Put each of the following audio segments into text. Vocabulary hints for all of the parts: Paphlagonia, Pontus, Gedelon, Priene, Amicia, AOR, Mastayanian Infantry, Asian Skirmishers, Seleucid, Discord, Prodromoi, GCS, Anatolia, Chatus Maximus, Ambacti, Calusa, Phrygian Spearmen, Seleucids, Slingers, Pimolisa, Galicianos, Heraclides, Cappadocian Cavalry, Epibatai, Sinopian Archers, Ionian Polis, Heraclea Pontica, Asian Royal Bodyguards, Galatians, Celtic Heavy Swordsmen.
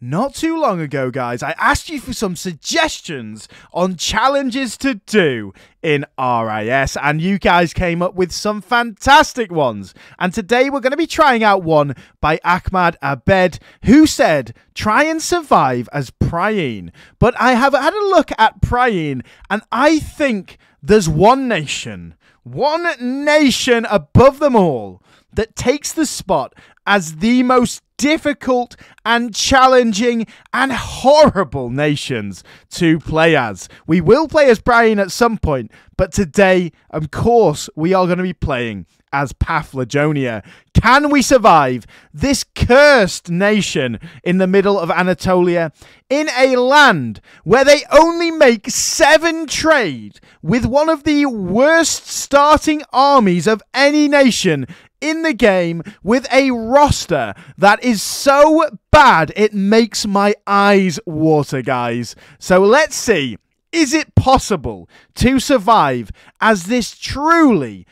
Not too long ago, guys, I asked you for some suggestions on challenges to do in RIS, and you guys came up with some fantastic ones. And today we're going to be trying out one by Ahmad Abed, who said, try and survive as Priene. But I have had a look at Priene, and I think there's one nation above them all, that takes the spot as the most difficult and challenging and horrible nations to play as. We will play as Priene at some point, but today, of course, we are going to be playing as Paphlagonia. Can we survive this cursed nation in the middle of Anatolia in a land where they only make 7 trade with one of the worst starting armies of any nation in the game, with a roster that is so bad it makes my eyes water, guys? So let's see, is it possible to survive as this truly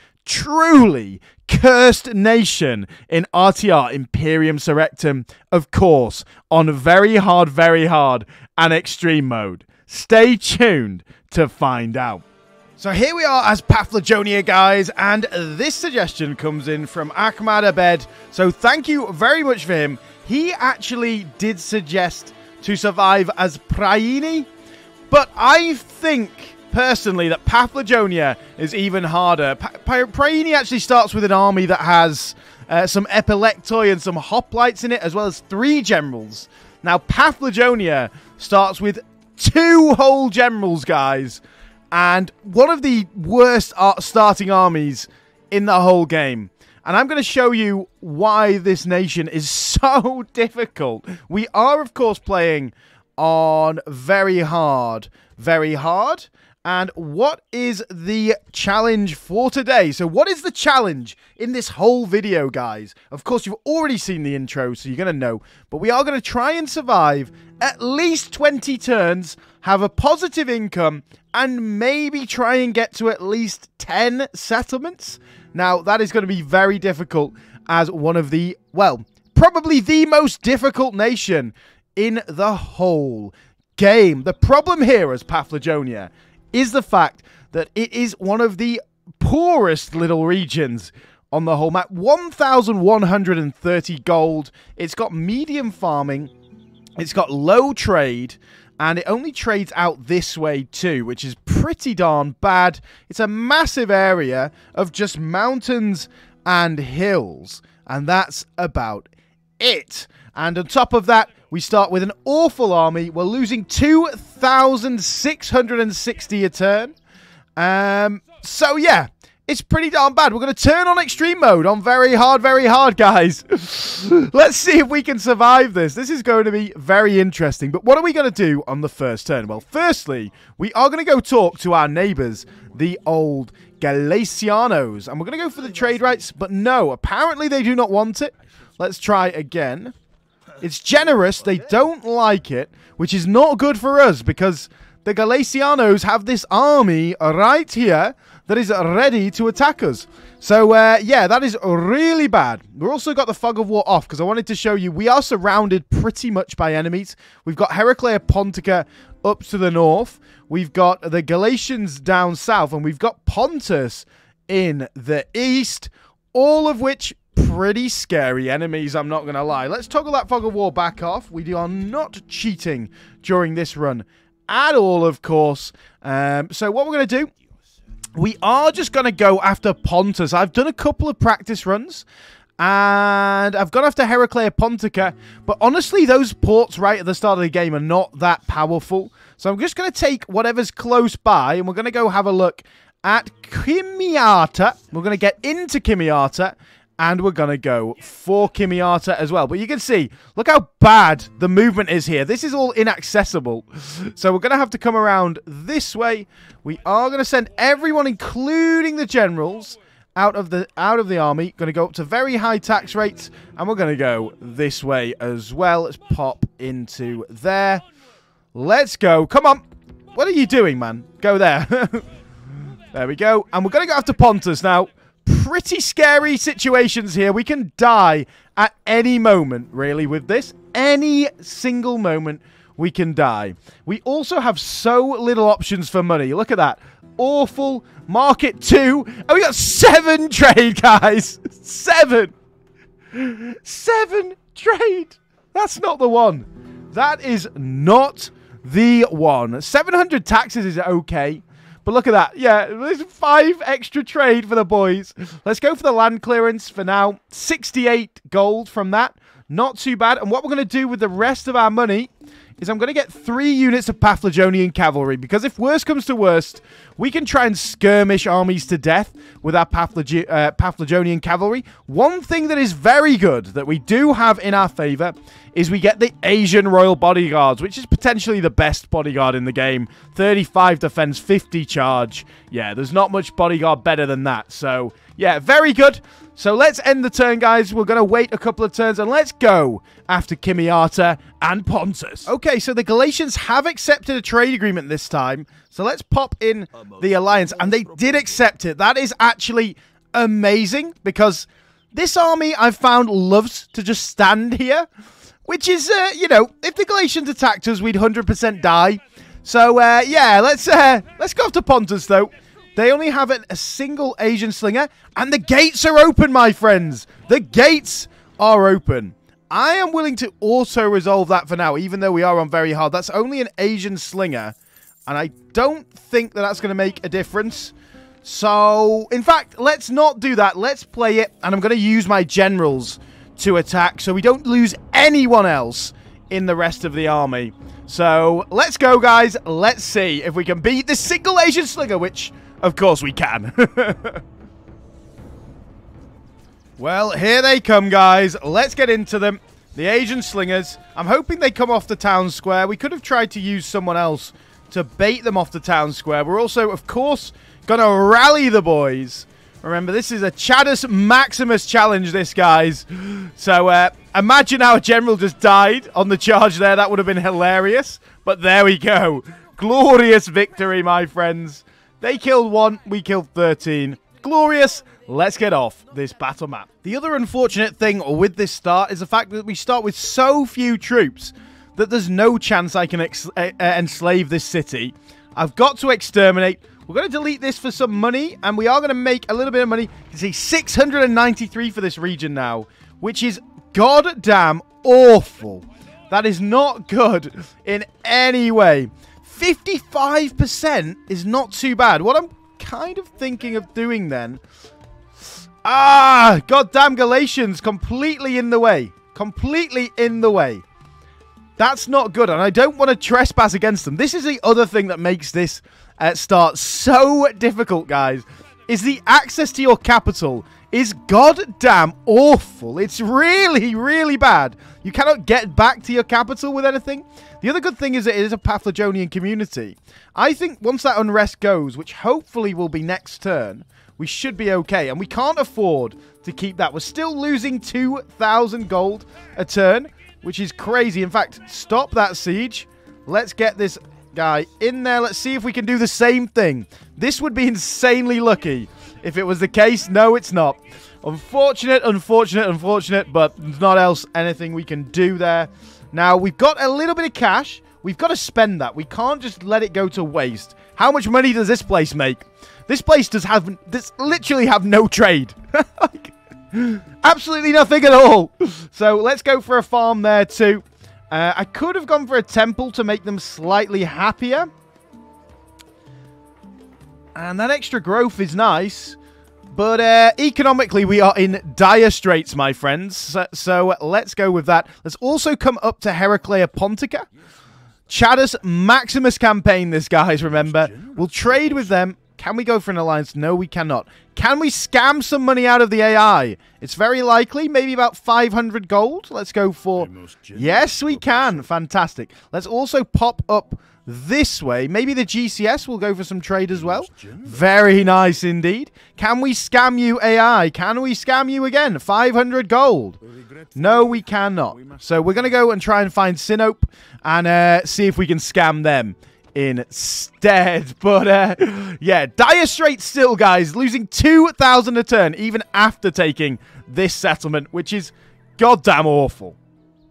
cursed nation in RTR Imperium Surrectum, of course, on very hard and extreme mode? Stay tuned to find out. So here we are as Paphlagonia, guys, and this suggestion comes in from Ahmad Abed, so thank you very much for him. He actually did suggest to survive as Priene, but I think personally that Paphlagonia is even harder. Priene actually starts with an army that has some Epilektoi and some Hoplites in it, as well as 3 generals. Now Paphlagonia starts with 2 whole generals, guys, and one of the worst starting armies in the whole game. And I'm going to show you why this nation is so difficult. We are, of course, playing on very hard. And what is the challenge for today? So what is the challenge in this whole video, guys? Of course, you've already seen the intro, so you're going to know. But we are going to try and survive at least 20 turns, have a positive income, and maybe try and get to at least 10 settlements. Now, that is going to be very difficult as one of the, well, probably the most difficult nation in the whole game. The problem here as Paphlagonia is the fact that it is one of the poorest little regions on the whole map. 1,130 gold. It's got medium farming. It's got low trade. And it only trades out this way too, which is pretty darn bad. It's a massive area of just mountains and hills. And that's about it. And on top of that, we start with an awful army. We're losing 2,660 a turn. So yeah, it's pretty darn bad. We're going to turn on extreme mode on very hard, guys. Let's see if we can survive this. This is going to be very interesting. But what are we going to do on the first turn? Well, firstly, we are going to go talk to our neighbors, the old Galicianos. And we're going to go for the trade rights. But no, apparently they do not want it. Let's try again. It's generous, they don't like it, which is not good for us, because the Galicianos have this army right here that is ready to attack us. So, yeah, that is really bad. We've also got the Fog of War off, because I wanted to show you we are surrounded pretty much by enemies. We've got Heraclea Pontica up to the north. We've got the Galatians down south, and we've got Pontus in the east, all of which pretty scary enemies, I'm not going to lie. Let's toggle that Fog of War back off. We are not cheating during this run at all, of course. So what we're going to do, we are just going to go after Pontus. I've done a couple of practice runs, and I've gone after Heraclea Pontica. But honestly, those ports right at the start of the game are not that powerful. So I'm just going to take whatever's close by, and we're going to go have a look at Kimiata. We're going to get into Kimiata. And we're going to go for Kimiata as well. But you can see, look how bad the movement is here. This is all inaccessible. So we're going to have to come around this way. We are going to send everyone, including the generals, out of the army. Going to go up to very high tax rates. And we're going to go this way as well. Let's pop into there. Let's go. Come on. What are you doing, man? Go there. There we go. And we're going to go after Pontus now. pretty scary situations here. We can die at any moment, really, with this. Any single moment we can die. We also have so little options for money. Look at that. Awful. Market 2. And we got 7 trade, guys. 7. 7 trade. That's not the one. That is not the one. 700 taxes is okay. But look at that. Yeah, there's 5 extra trade for the boys. Let's go for the land clearance for now. 68 gold from that. Not too bad. And what we're going to do with the rest of our money is I'm going to get 3 units of Paphlagonian Cavalry. Because if worse comes to worst, we can try and skirmish armies to death with our Paphlagonian Cavalry. One thing that is very good that we do have in our favor is we get the Asian Royal Bodyguards, which is potentially the best bodyguard in the game. 35 defense, 50 charge. Yeah, there's not much bodyguard better than that. So, yeah, very good. So let's end the turn, guys. We're going to wait a couple of turns, and let's go after Kimiata and Pontus. Okay, so the Galatians have accepted a trade agreement this time. So let's pop in the alliance, and they did accept it. That is actually amazing, because this army, I've found, loves to just stand here, which is, you know, if the Galatians attacked us, we'd 100% die. So, yeah, let's go after Pontus, though. They only have a single Asian slinger. And the gates are open, my friends. The gates are open. I am willing to auto-resolve that for now, even though we are on very hard. That's only an Asian slinger. And I don't think that that's going to make a difference. So, in fact, let's not do that. Let's play it. And I'm going to use my generals to attack so we don't lose anyone else in the rest of the army. So, let's go, guys. Let's see if we can beat this single Asian slinger, which, of course, we can. Well, here they come, guys. Let's get into them. The Asian slingers. I'm hoping they come off the town square. We could have tried to use someone else to bait them off the town square. We're also, of course, going to rally the boys. Remember, this is a Chatus Maximus challenge, this, guys. So, imagine our general just died on the charge there. That would have been hilarious. But there we go. Glorious victory, my friends. They killed 1, we killed 13. Glorious. Let's get off this battle map. The other unfortunate thing with this start is the fact that we start with so few troops that there's no chance I can enslave this city. I've got to exterminate. We're going to delete this for some money, and we are going to make a little bit of money. You can see 693 for this region now, which is goddamn awful. That is not good in any way. 55% is not too bad. What I'm kind of thinking of doing then... Ah! Goddamn Galatians. Completely in the way. Completely in the way. That's not good. And I don't want to trespass against them. This is the other thing that makes this start so difficult, guys. Is the access to your capital is goddamn awful. It's really, really bad. You cannot get back to your capital with anything. The other good thing is it is a Paphlagonian community. I think once that unrest goes, which hopefully will be next turn, we should be okay. And we can't afford to keep that. We're still losing 2,000 gold a turn, which is crazy. In fact, stop that siege. Let's get this guy in there. Let's see if we can do the same thing. This would be insanely lucky if it was the case. No, it's not. Unfortunate, unfortunate, unfortunate, but there's not else anything we can do there. Now, we've got a little bit of cash. We've got to spend that. We can't just let it go to waste. How much money does this place make? This place does literally have no trade. Like, absolutely nothing at all. So let's go for a farm there too. I could have gone for a temple to make them slightly happier. And that extra growth is nice. But economically, we are in dire straits, my friends. So let's go with that. Let's also come up to Heraclea Pontica. Chatus Maximus campaign, this, guys, remember. We'll trade with them. Can we go for an alliance? No, we cannot. Can we scam some money out of the AI? It's very likely. Maybe about 500 gold. Let's go for... Yes, we can. Fantastic. Let's also pop up this way. Maybe the GCS will go for some trade as well. Very nice indeed. Can we scam you, AI? Can we scam you again? 500 gold. No, we cannot. So we're going to go and try and find Sinope and see if we can scam them. instead. But yeah, dire straits still, guys, losing 2,000 a turn even after taking this settlement, which is goddamn awful.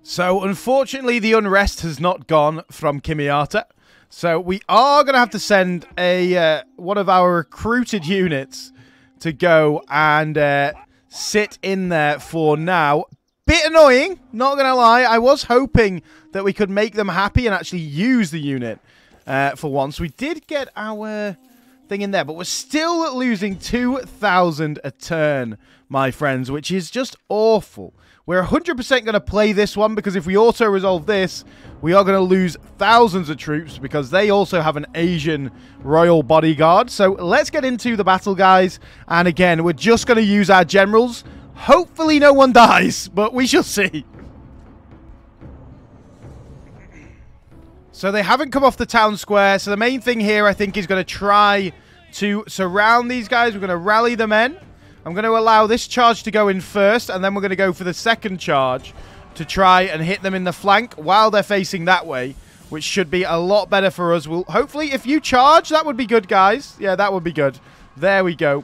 So unfortunately, the unrest has not gone from Kimiata. So we are going to have to send a one of our recruited units to go and sit in there for now. Bit annoying, not going to lie. I was hoping that we could make them happy and actually use the unit for once. We did get our thing in there, but we're still losing 2,000 a turn, my friends, which is just awful. We're 100% going to play this one, because if we auto-resolve this, we are going to lose thousands of troops, because they also have an Asian Royal Bodyguard. So let's get into the battle, guys. And again, we're just going to use our generals. Hopefully no one dies, but we shall see. So they haven't come off the town square. So the main thing here, I think, is going to try to surround these guys. We're going to rally the men. I'm going to allow this charge to go in first, and then we're going to go for the second charge to try and hit them in the flank while they're facing that way, which should be a lot better for us. We'll hopefully, if you charge, that would be good, guys. Yeah, that would be good. There we go.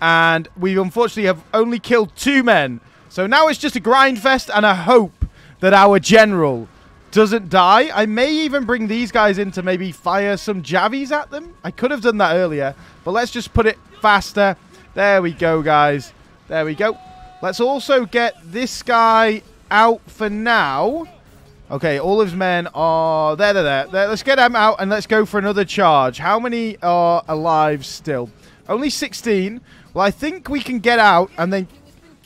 And we unfortunately have only killed 2 men. So now it's just a grind fest, and I hope that our general doesn't die. I may even bring these guys in to maybe fire some javies at them. I could have done that earlier, but let's just put it faster. There we go, guys. There we go. Let's also get this guy out for now. Okay, all of his men are... There. Let's get him out, and let's go for another charge. How many are alive still? Only 16. Well, I think we can get out, and then...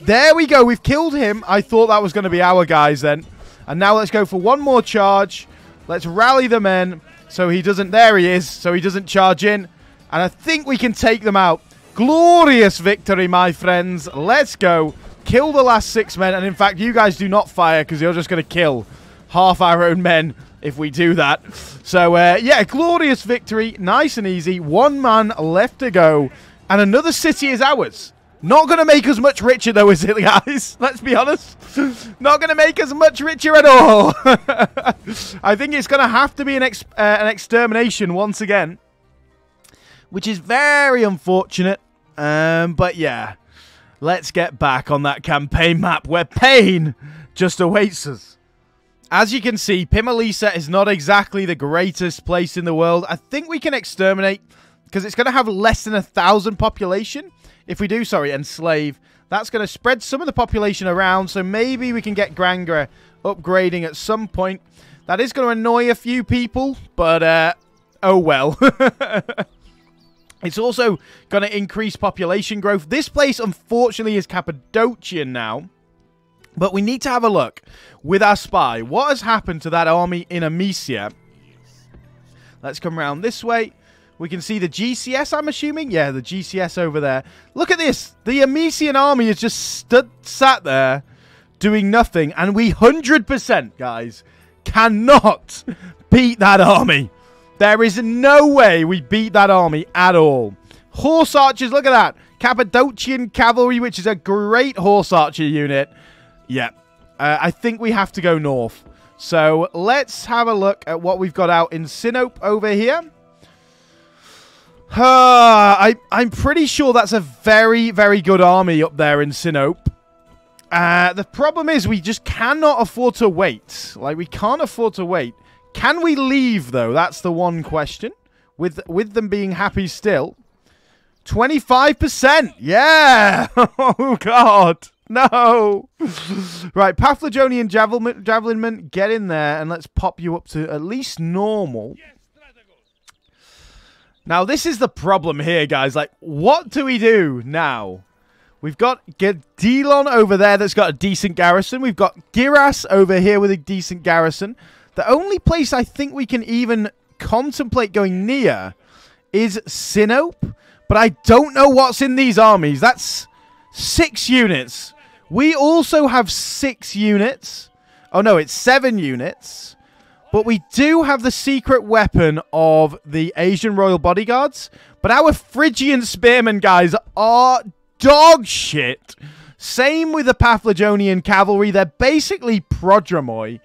There we go. We've killed him. I thought that was going to be our guys then. And now let's go for one more charge. Let's rally the men so he doesn't... There he is. So he doesn't charge in. And I think we can take them out. Glorious victory, my friends. Let's go. Kill the last 6 men. And in fact, you guys do not fire, because you're just going to kill half our own men if we do that. So, yeah, glorious victory. Nice and easy. 1 man left to go. And another city is ours. Not going to make us much richer, though, is it, guys? Let's be honest. Not going to make us much richer at all. I think it's going to have to be an extermination once again, which is very unfortunate. But yeah, let's get back on that campaign map where pain just awaits us. As you can see, Pimolisa is not exactly the greatest place in the world. I think we can exterminate, because it's going to have less than 1,000 population. If we do, sorry, enslave, that's going to spread some of the population around. So maybe we can get Gangra upgrading at some point. That is going to annoy a few people, but oh well. It's also going to increase population growth. This place, unfortunately, is Cappadocian now. But we need to have a look with our spy. What has happened to that army in Amicia? Let's come around this way. We can see the GCS, I'm assuming. Yeah, the GCS over there. Look at this. The Amician army is just sat there doing nothing. And we 100%, guys, cannot beat that army. There is no way we beat that army at all. Horse archers, look at that. Cappadocian Cavalry, which is a great horse archer unit. Yeah, I think we have to go north. So let's have a look at what we've got out in Sinope over here. I'm pretty sure that's a very, very good army up there in Sinope. The problem is we just cannot afford to wait. Like, we can't afford to wait. Can we leave, though? That's the one question. With them being happy still. 25%! Yeah! Oh, God! No! Right, Paphlagonian Javelinman, get in there, and let's pop you up to at least normal. Now, this is the problem here, guys. Like, what do we do now? We've got Gedelon over there that's got a decent garrison. We've got Giras over here with a decent garrison. The only place I think we can even contemplate going near is Sinope. But I don't know what's in these armies. That's 6 units. We also have 6 units. Oh, no, it's 7 units. But we do have the secret weapon of the Asian Royal Bodyguards. But our Phrygian Spearmen, guys, are dog shit. Same with the Paphlagonian Cavalry. They're basically Prodromoi.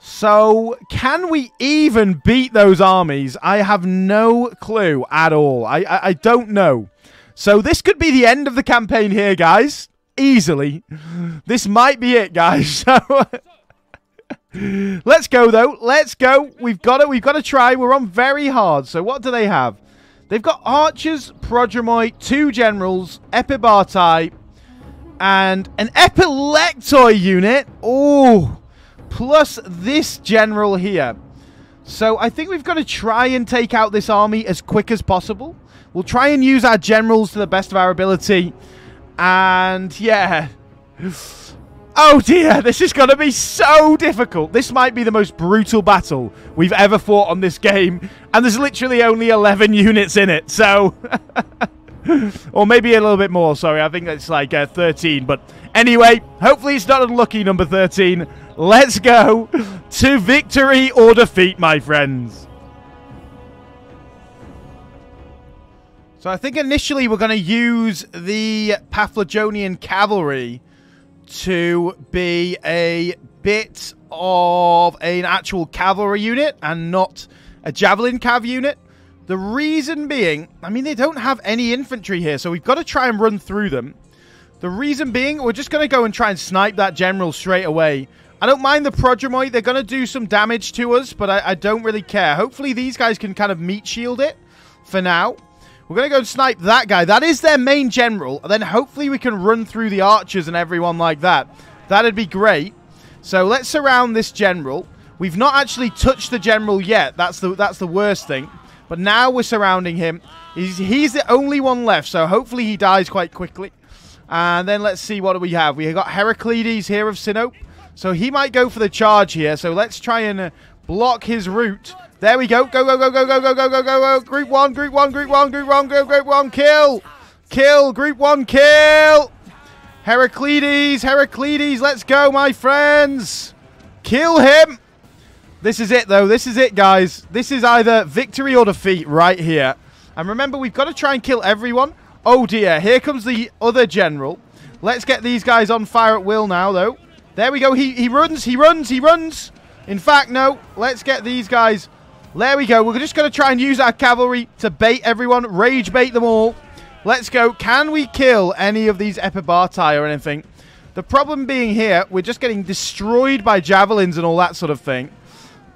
So, can we even beat those armies? I have no clue at all. I don't know. So, this could be the end of the campaign here, guys. Easily. This might be it, guys. So... Let's go, though. Let's go. We've got to try. We're on very hard. So, what do they have? They've got archers, Prodromoi, 2 generals, Epibatai, and an Epilektoi unit. Oh, plus this general here. So, I think we've got to try and take out this army as quick as possible. We'll try and use our generals to the best of our ability. And, yeah. Oh dear, this is going to be so difficult. This might be the most brutal battle we've ever fought on this game. And there's literally only 11 units in it, so... or maybe a little bit more, sorry. I think it's like 13. But anyway, hopefully it's not unlucky number 13. Let's go to victory or defeat, my friends. So I think initially we're going to use the Paphlagonian Cavalry... to be a bit of an actual cavalry unit and not a javelin cav unit. The reason being, I mean, they don't have any infantry here, so we've got to try and run through them. The reason being, we're just going to go and try and snipe that general straight away. I don't mind the Prodromoi. They're going to do some damage to us, but I don't really care. Hopefully, these guys can kind of meat shield it for now. We're going to go and snipe that guy. That is their main general. And then hopefully we can run through the archers and everyone like that. That'd be great. So let's surround this general. We've not actually touched the general yet. That's the worst thing. But now we're surrounding him. He's the only one left. So hopefully he dies quite quickly. And then let's see what do we have. We got Heraclides here of Sinope. So he might go for the charge here. So let's try and block his route. There we go. Go, go, go, go, go, go, go, go, go, go. Group one, group one, group one, group one, go, group one. Kill. Kill. Group one, kill. Heraclides, Heraclides. Let's go, my friends. Kill him. This is it, though. This is it, guys. This is either victory or defeat right here. And remember, we've got to try and kill everyone. Oh, dear. Here comes the other general. Let's get these guys on fire at will now, though. There we go. He runs. He runs. He runs. In fact, no. Let's get these guys... There we go. We're just going to try and use our cavalry to bait everyone. Rage bait them all. Let's go. Can we kill any of these Epibatai or anything? The problem being here, we're just getting destroyed by javelins and all that sort of thing.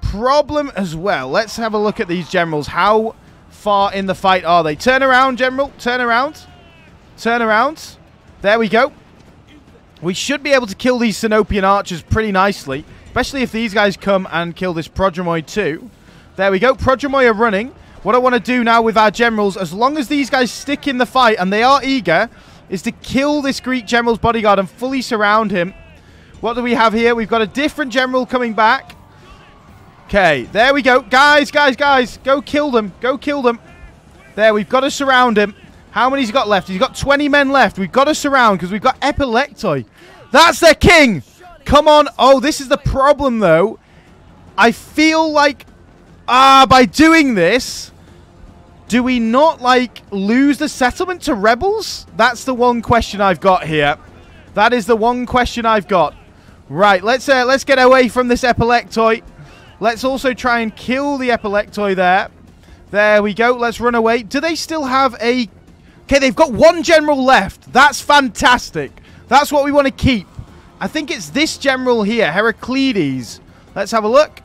Problem as well. Let's have a look at these generals. How far in the fight are they? Turn around, general. Turn around. Turn around. There we go. We should be able to kill these Sinopian archers pretty nicely. Especially if these guys come and kill this Prodromoi too. There we go. Prodromoi are running. What I want to do now with our generals, as long as these guys stick in the fight and they are eager, is to kill this Greek general's bodyguard and fully surround him. What do we have here? We've got a different general coming back. Okay, there we go. Guys, guys, guys, go kill them. Go kill them. There, we've got to surround him. How many's he got left? He's got 20 men left. We've got to surround because we've got Epilektoi. That's their king. Come on. Oh, this is the problem, though. I feel like... by doing this, do we not, like, lose the settlement to rebels? That's the one question I've got here. That is the one question I've got. Right, let's get away from this Epilektoi. Let's also try and kill the Epilektoi there. There we go. Let's run away. Do they still have a... Okay, they've got 1 general left. That's fantastic. That's what we want to keep. I think it's this general here, Heraclides. Let's have a look.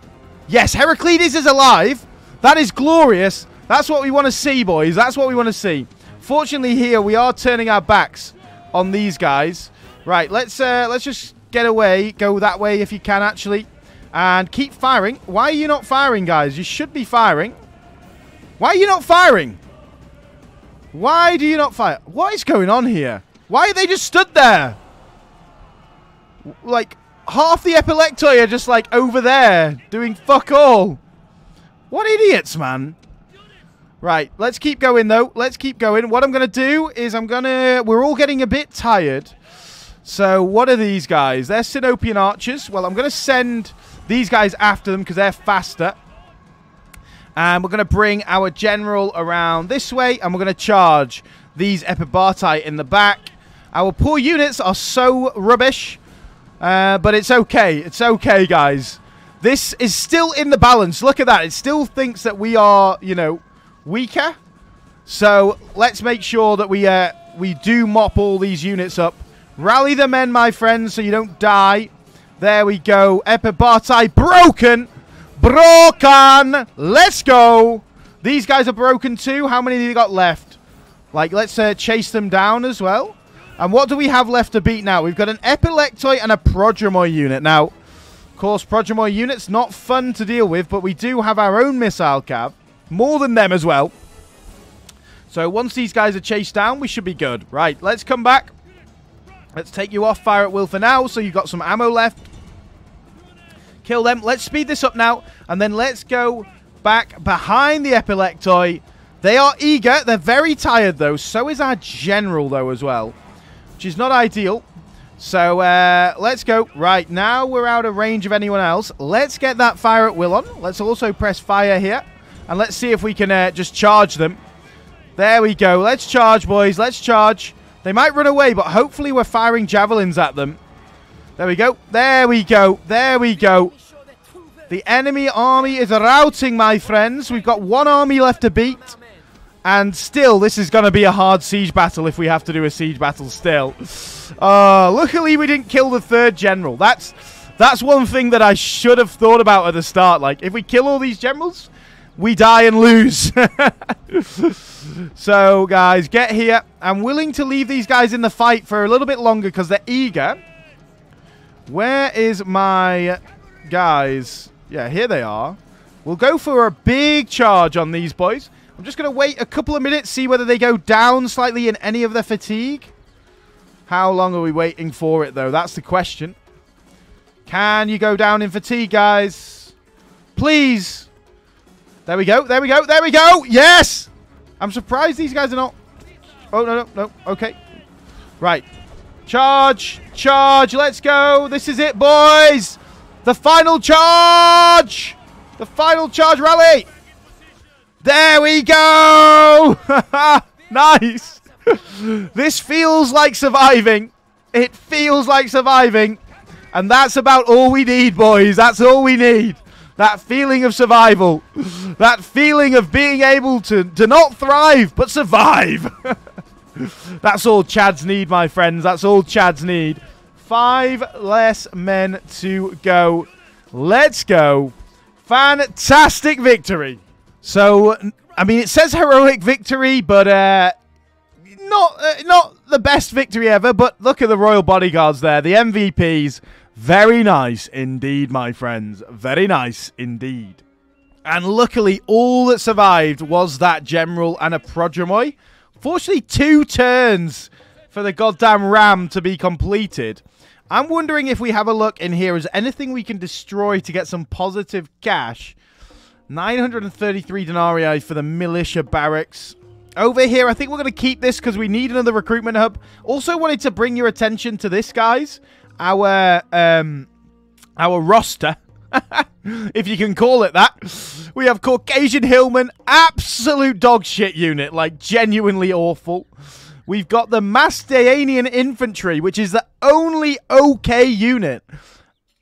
Yes, Heraclides is alive. That is glorious. That's what we want to see, boys. That's what we want to see. Fortunately, here we are turning our backs on these guys. Right, let's just get away. Go that way if you can, actually. And keep firing. Why are you not firing, guys? You should be firing. Why are you not firing? Why do you not fire? What is going on here? Why are they just stood there? Like... half the Epilektoi are just, like, over there, doing fuck all. What idiots, man. Right, let's keep going, though. Let's keep going. What I'm going to do is I'm going to... We're all getting a bit tired. So, what are these guys? They're Sinopian archers. Well, I'm going to send these guys after them because they're faster. And we're going to bring our general around this way, and we're going to charge these Epibatai in the back. Our poor units are so rubbish... but it's okay. It's okay, guys. This is still in the balance. Look at that. It still thinks that we are, you know, weaker. So let's make sure that we do mop all these units up. Rally the men, my friends, so you don't die. There we go. Epibatai broken. Broken. Let's go. These guys are broken too. How many have you got left? Like, let's chase them down as well. And what do we have left to beat now? We've got an Epilektoi and a Prodromoi unit. Now, of course, Prodromoi units, not fun to deal with, but we do have our own missile cab. More than them as well. So once these guys are chased down, we should be good. Right, let's come back. Let's take you off fire at will for now, so you've got some ammo left. Kill them. Let's speed this up now, and then let's go back behind the Epilektoi. They are eager. They're very tired, though. So is our general, though, as well, which is not ideal. So let's go. Right, now we're out of range of anyone else. Let's get that fire at will on. Let's also press fire here, and let's see if we can just charge them. There we go. Let's charge, boys. Let's charge. They might run away, but hopefully we're firing javelins at them. There we go. There we go. There we go. The enemy army is routing, my friends. We've got one army left to beat. And still, this is going to be a hard siege battle if we have to do a siege battle still. Luckily, we didn't kill the third general. That's one thing that I should have thought about at the start. Like, if we kill all these generals, we die and lose. So, guys, get here. I'm willing to leave these guys in the fight for a little bit longer because they're eager. Where is my guys? Yeah, here they are. We'll go for a big charge on these boys. I'm just going to wait a couple of minutes, see whether they go down slightly in any of their fatigue. How long are we waiting for it, though? That's the question. Can you go down in fatigue, guys? Please. There we go, there we go, there we go! Yes! I'm surprised these guys are not... Oh, no, no, no. Okay. Right. Charge! Charge! Let's go! This is it, boys! The final charge! The final charge rally! There we go! Nice! This feels like surviving. It feels like surviving. And that's about all we need, boys. That's all we need. That feeling of survival. That feeling of being able to not thrive, but survive. That's all Chads need, my friends. That's all Chads need. 5 less men to go. Let's go. Fantastic victory. So, I mean, it says heroic victory, but not the best victory ever. But look at the Royal Bodyguards there, the MVPs. Very nice indeed, my friends. Very nice indeed. And luckily, all that survived was that general and a Prodromoi. Fortunately, 2 turns for the goddamn ram to be completed. I'm wondering if we have a look in here. Is anything we can destroy to get some positive cash? 933 denarii for the militia barracks. Over here, I think we're going to keep this because we need another recruitment hub. Also wanted to bring your attention to this, guys. Our roster, if you can call it that. We have Caucasian Hillmen, absolute dog shit unit, like genuinely awful. We've got the Mastayanian Infantry, which is the only okay unit,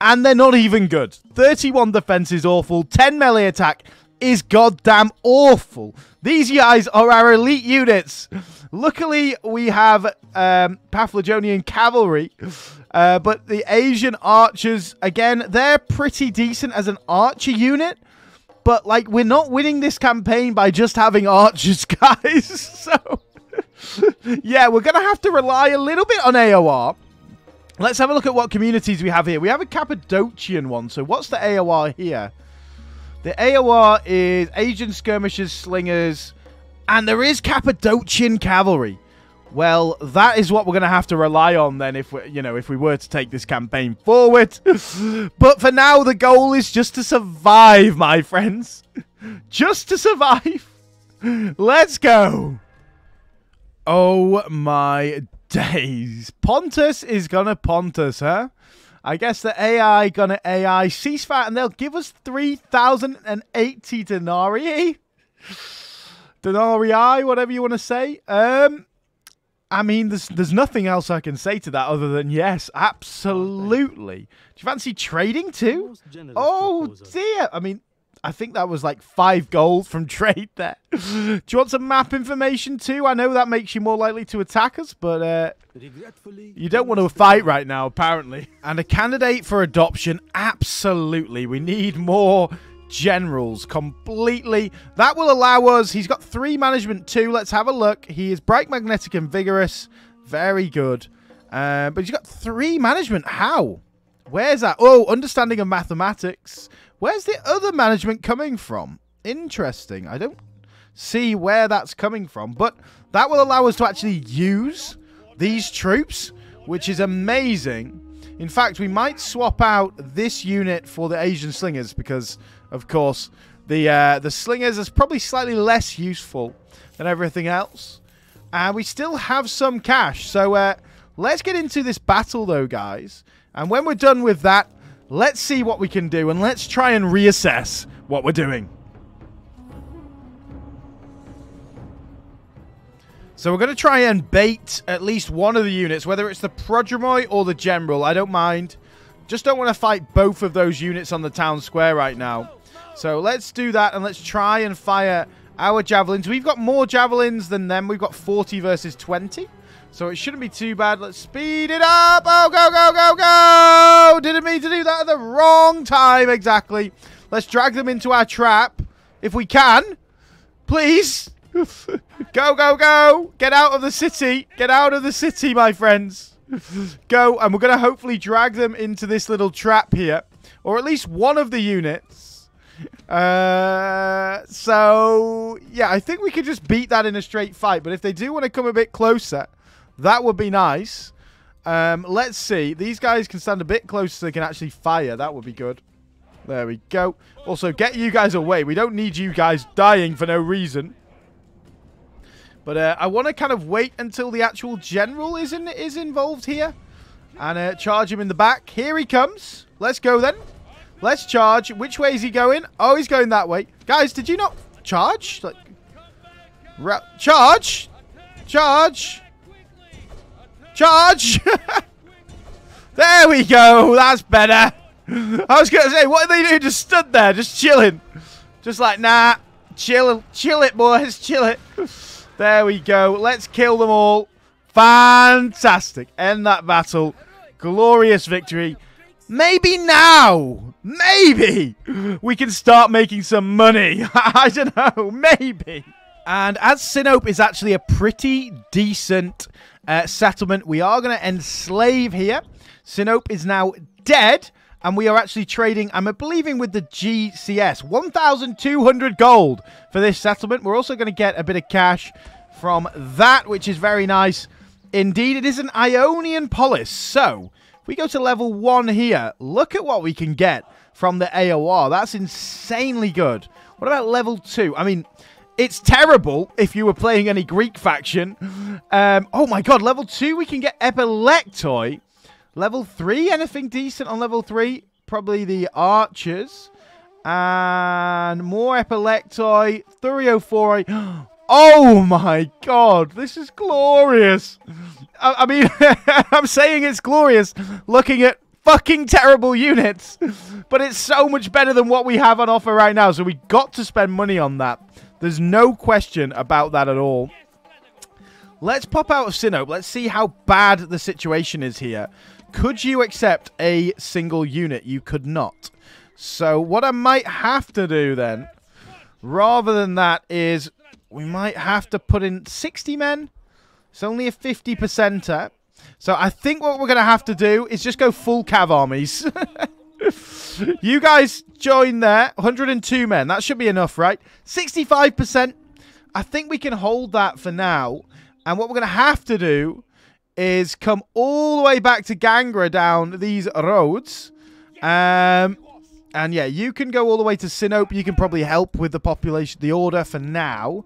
and they're not even good. 31 defense is awful, 10 melee attack is goddamn awful. These guys are our elite units. Luckily, we have Paphlagonian Cavalry, but the Asian Archers, again, they're pretty decent as an archer unit, but, like, we're not winning this campaign by just having archers, guys, so, yeah, we're going to have to rely a little bit on AOR. Let's have a look at what communities we have here. We have a Cappadocian one, so what's the AOR here? The AOR is Asian Skirmishers, Slingers, and there is Cappadocian Cavalry. Well, that is what we're going to have to rely on then if we, you know, if we were to take this campaign forward. But for now, the goal is just to survive, my friends. Just to survive. Let's go. Oh my days. Pontus is going to Pontus, huh? I guess the AI going to AI ceasefire and they'll give us 3,080 denarii. Denarii, whatever you want to say. I mean, there's nothing else I can say to that other than yes, absolutely. Do you fancy trading too? Oh dear. I mean, I think that was like 5 gold from trade there. Do you want some map information too? I know that makes you more likely to attack us, but you don't want to fight right now, apparently. And a candidate for adoption, absolutely. We need more generals, completely. That will allow us. He's got 3 management 2. Let's have a look. He is bright, magnetic, and vigorous. Very good. But he's got 3 management. How? Where's that? Oh, understanding of mathematics. Where's the other management coming from? Interesting. I don't see where that's coming from. But that will allow us to actually use these troops, which is amazing. In fact, we might swap out this unit for the Asian Slingers because, of course, the Slingers is probably slightly less useful than everything else. And we still have some cash. So let's get into this battle, though, guys. And when we're done with that, let's see what we can do, and let's try and reassess what we're doing. So we're going to try and bait at least one of the units, whether it's the Prodromoi or the General. I don't mind. Just don't want to fight both of those units on the town square right now. So let's do that, and let's try and fire our javelins. We've got more javelins than them. We've got 40 versus 20. So it shouldn't be too bad. Let's speed it up. Oh, go, go, go, go. Didn't mean to do that at the wrong time. Exactly. Let's drag them into our trap. If we can. Please. Go, go, go. Get out of the city. Get out of the city, my friends. Go. And we're going to hopefully drag them into this little trap here. Or at least one of the units. So, yeah. I think we could just beat that in a straight fight. But if they do want to come a bit closer, that would be nice. Let's see. These guys can stand a bit closer so they can actually fire. That would be good. There we go. Also, get you guys away. We don't need you guys dying for no reason. But I want to kind of wait until the actual general is involved here. And charge him in the back. Here he comes. Let's go then. Let's charge. Which way is he going? Oh, he's going that way. Guys, did you not charge? Like, charge! Charge! Charge! There we go. That's better. I was going to say, what did they do? Just stood there, just chilling. Just like, nah. Chill it, boys. Chill it. There we go. Let's kill them all. Fantastic. End that battle. Glorious victory. Maybe now. Maybe. We can start making some money. I don't know. Maybe. And as Sinope is actually a pretty decent settlement, we are going to enslave here. Sinope is now dead, and we are actually trading, I'm believing, with the GCS. 1,200 gold for this settlement. We're also going to get a bit of cash from that, which is very nice indeed. It is an Ionian Polis, so if we go to level 1 here, look at what we can get from the AOR. That's insanely good. What about level 2? I mean, it's terrible if you were playing any Greek faction. Oh my god, level 2, we can get Epilektoi. Level 3, anything decent on level 3? Probably the Archers. And more Epilektoi. Thureophoroi. Oh my god, this is glorious. I mean, I'm saying it's glorious looking at fucking terrible units. But it's so much better than what we have on offer right now. So we got to spend money on that. There's no question about that at all. Let's pop out of Sinope. Let's see how bad the situation is here. Could you accept a single unit? You could not. So what I might have to do then, rather than that, is we might have to put in 60 men. It's only a 50%er. So I think what we're going to have to do is just go full cav armies. You guys join there. 102 men. That should be enough, right? 65%. I think we can hold that for now. And what we're going to have to do is come all the way back to Gangra down these roads. And yeah, you can go all the way to Sinope. You can probably help with the population, the order for now.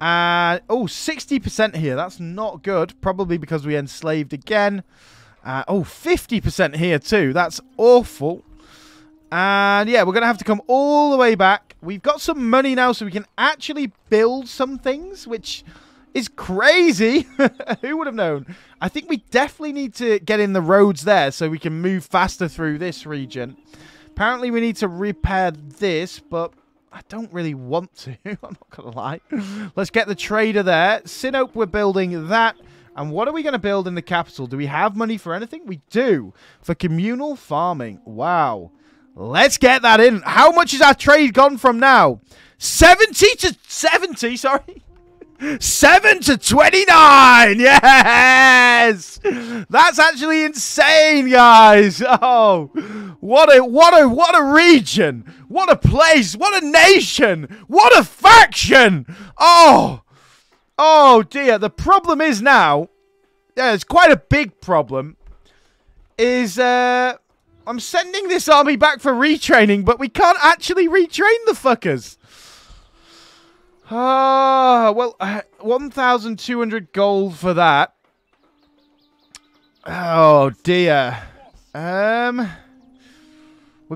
Oh, 60% here. That's not good. Probably because we enslaved again. Oh, 50% here too. That's awful. And yeah, we're going to have to come all the way back. We've got some money now, so we can actually build some things, which is crazy. Who would have known? I think we definitely need to get in the roads there so we can move faster through this region. Apparently we need to repair this, but I don't really want to. I'm not going to lie. Let's get the trader there. Sinope, we're building that. And what are we going to build in the capital? Do we have money for anything? We do. For communal farming. Wow. Let's get that in. How much is our trade gone from now? 7 to 29. Yes. That's actually insane, guys. Oh, what a region. What a place. What a nation. What a faction. Oh. Oh, dear. The problem is now, yeah, it's quite a big problem, is I'm sending this army back for retraining, but we can't actually retrain the fuckers. Ah, well, 1,200 gold for that. Oh, dear. We're going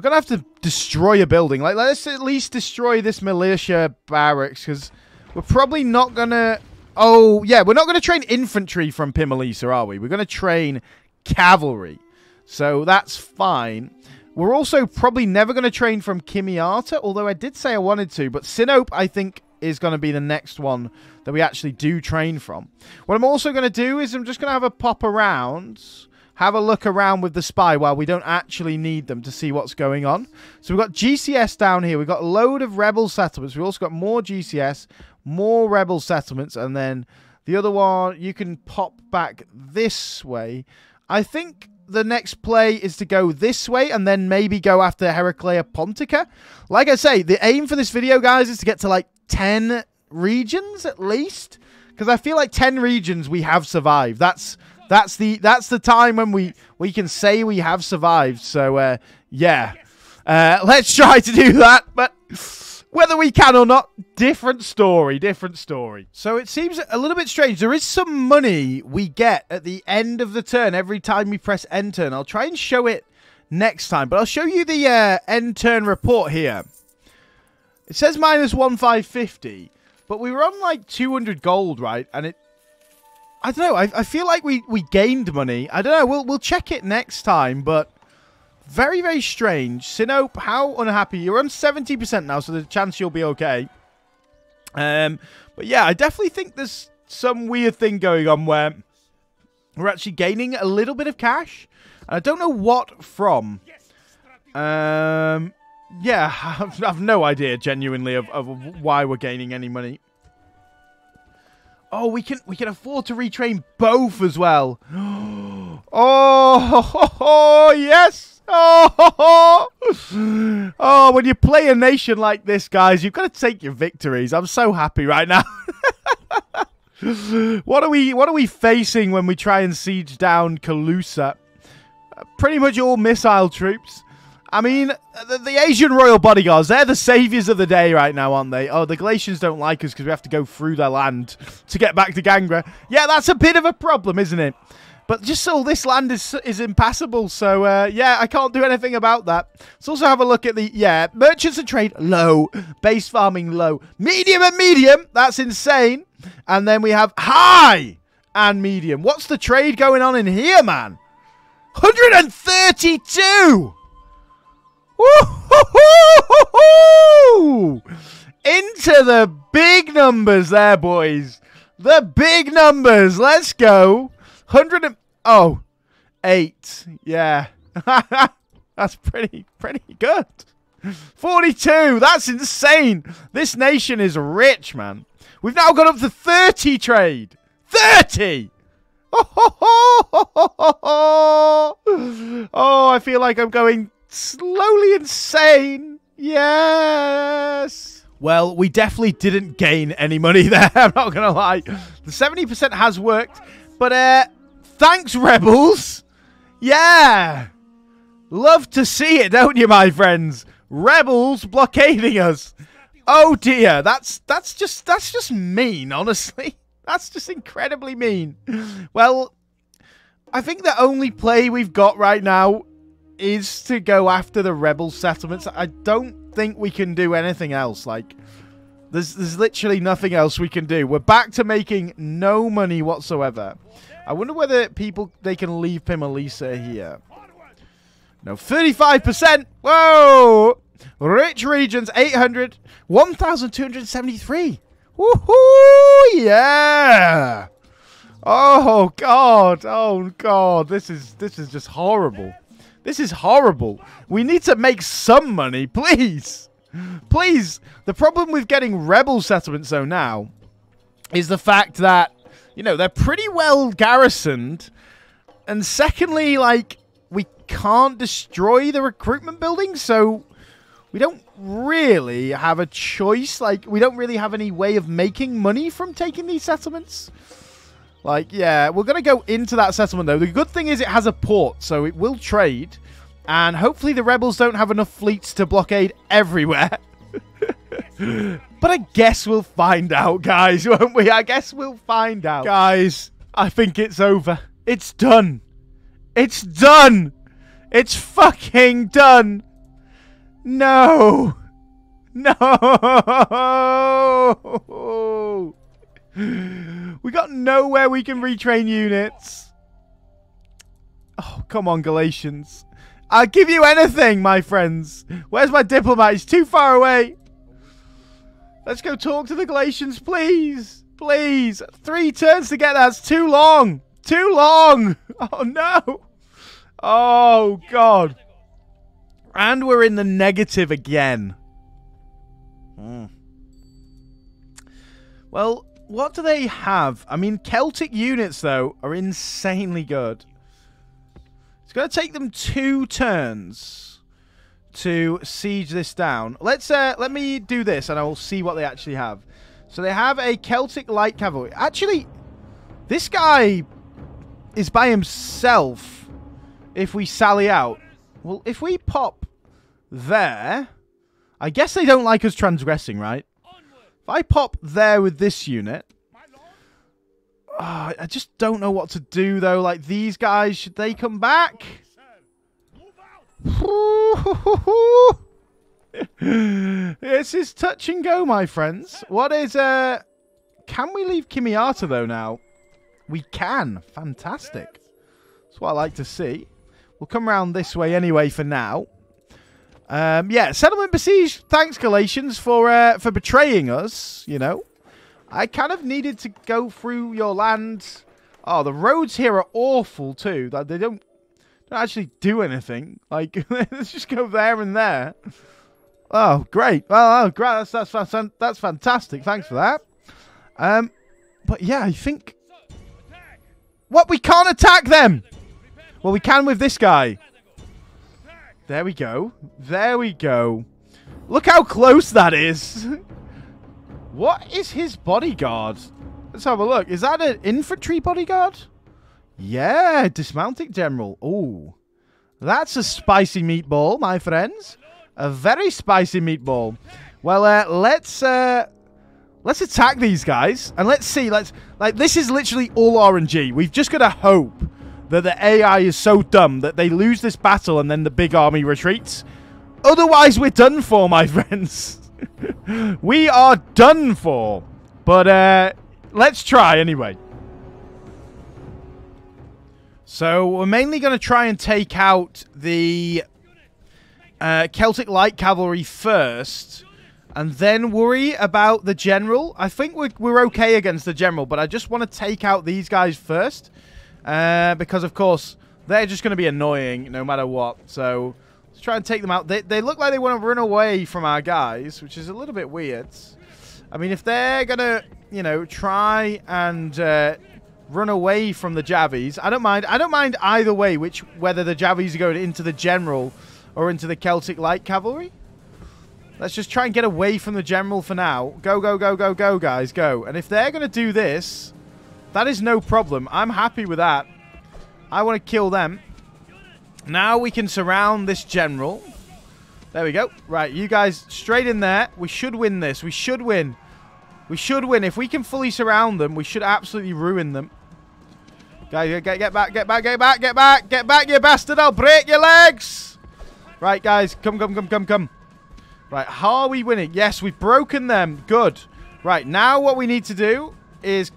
to have to destroy a building. Like, let's at least destroy this militia barracks, because we're probably not going to... Oh, yeah, we're not going to train infantry from Pimolisa, are we? We're going to train cavalry. So that's fine. We're also probably never going to train from Kimiata, although I did say I wanted to. But Sinope, I think, is going to be the next one that we actually do train from. What I'm also going to do is I'm just going to have a pop around, have a look around with the spy while we don't actually need them to see what's going on. So we've got GCS down here. We've got a load of rebel settlements. We've also got more GCS. More rebel settlements, and then the other one, you can pop back this way. I think the next play is to go this way, and then maybe go after Heraclea Pontica. Like I say, the aim for this video, guys, is to get to, like, 10 regions, at least. Because I feel like 10 regions we have survived. That's the time when we can say we have survived. So, yeah. Let's try to do that, but... whether we can or not, different story, different story. So it seems a little bit strange. There is some money we get at the end of the turn every time we press end turn. I'll try and show it next time, but I'll show you the end turn report here. It says minus 1,550, but we were on like 200 gold, right? And it... I don't know. I feel like we gained money. I don't know. We'll check it next time, but... very, very strange. Sinope, how unhappy. You're on 70% now, so there's a chance you'll be okay. But yeah, I definitely think there's some weird thing going on where we're actually gaining a little bit of cash. And I don't know what from. Yeah, I've no idea, genuinely, of why we're gaining any money. Oh, we can afford to retrain both as well. Oh, yes. Oh, when you play a nation like this, guys, you've got to take your victories. I'm so happy right now. What are we facing when we try and siege down Calusa? Pretty much all missile troops. I mean, the Asian Royal Bodyguards, they're the saviors of the day right now, aren't they? Oh, the Galatians don't like us because we have to go through their land to get back to Gangra. Yeah, that's a bit of a problem, isn't it? But just all this land is impassable, so yeah, I can't do anything about that. Let's also have a look at the, yeah, merchants and trade, low. Base farming, low. Medium and medium, that's insane. And then we have high and medium. What's the trade going on in here, man? 132! Woo-hoo-hoo-hoo-hoo! Into the big numbers there, boys. The big numbers, let's go. 108. Yeah. That's pretty good. 42. That's insane. This nation is rich, man. We've now got up to 30 trade. 30! Oh, I feel like I'm going slowly insane. Yes. Well, we definitely didn't gain any money there. I'm not going to lie. The 70% has worked. But, thanks, Rebels. Yeah. Love to see it, don't you, my friends? Rebels blockading us. Oh, dear. That's just mean, honestly. That's just incredibly mean. Well, I think the only play we've got right now is to go after the rebel settlements. I don't think we can do anything else. Like, There's literally nothing else we can do. We're back to making no money whatsoever. I wonder whether people, they can leave Pimolisa here. No, 35%! Whoa! Rich regions, 800. 1,273. Woohoo! Yeah! Oh, God. Oh, God. This is just horrible. This is horrible. We need to make some money, please. Please. The problem with getting rebel settlements, though, now is the fact that, you know, they're pretty well garrisoned. And secondly, like, we can't destroy the recruitment building, so we don't really have a choice. Like, we don't really have any way of making money from taking these settlements. Like, yeah, we're going to go into that settlement, though. The good thing is it has a port, so it will trade. And hopefully the rebels don't have enough fleets to blockade everywhere. But I guess we'll find out, guys, won't we? I guess we'll find out. Guys, I think it's over. It's done. It's done. It's fucking done. No. No. We got nowhere we can retrain units. Oh, come on, Galatians. I'll give you anything, my friends. Where's my diplomat? He's too far away. Let's go talk to the Galatians, please. Please. 3 turns to get that. That's too long. Too long. Oh, no. Oh, God. And we're in the negative again. Mm. Well, what do they have? I mean, Celtic units, though, are insanely good. It's going to take them 2 turns to siege this down. Let's let me do this, and I will see what they actually have. So they have a Celtic Light Cavalry. Actually, this guy is by himself if we sally out. Well, if we pop there, I guess they don't like us transgressing, right? If I pop there with this unit, I just don't know what to do, though. Like, these guys, should they come back? This is touch and go, my friends. What is, can we leave Kimiata, though, now? We can. Fantastic. That's what I like to see. We'll come around this way anyway for now. Yeah, settlement besieged. Thanks, Galatians, for betraying us, you know. I kind of needed to go through your land. Oh, the roads here are awful, too. Like, they don't actually do anything. Like, let's just go there and there. Oh, great. Oh, great. That's fantastic. Thanks for that. But, yeah, I think... What? We can't attack them! Well, we can with this guy. There we go. There we go. Look how close that is. What is his bodyguard? Let's have a look. Is that an infantry bodyguard? Yeah, dismounting general. Ooh. That's a spicy meatball, my friends. A very spicy meatball. Well, let's attack these guys. And let's see. Like, this is literally all RNG. We've just got to hope that the AI is so dumb that they lose this battle and then the big army retreats. Otherwise, we're done for, my friends. We are done for. But let's try anyway. So we're mainly going to try and take out the Celtic Light Cavalry first. And then worry about the general. I think we're okay against the general. But I just want to take out these guys first. Because, of course, they're just going to be annoying no matter what. So, let's try and take them out. They look like they want to run away from our guys, which is a little bit weird. I mean, if they're going to, you know, try and run away from the Javis, I don't mind. I don't mind either way, whether the Javis are going into the general or into the Celtic Light Cavalry. Let's just try and get away from the general for now. Go, go, go, go, go, guys, go. And if they're going to do this... That is no problem. I'm happy with that. I want to kill them. Now we can surround this general. There we go. Right, you guys straight in there. We should win this. We should win. We should win. If we can fully surround them, we should absolutely ruin them. Guys, get back, get back, get back, get back. Get back, you bastard. I'll break your legs. Right, guys. Come, come, come, come, come. Right, how are we winning? Yes, we've broken them. Good. Right, now what we need to do is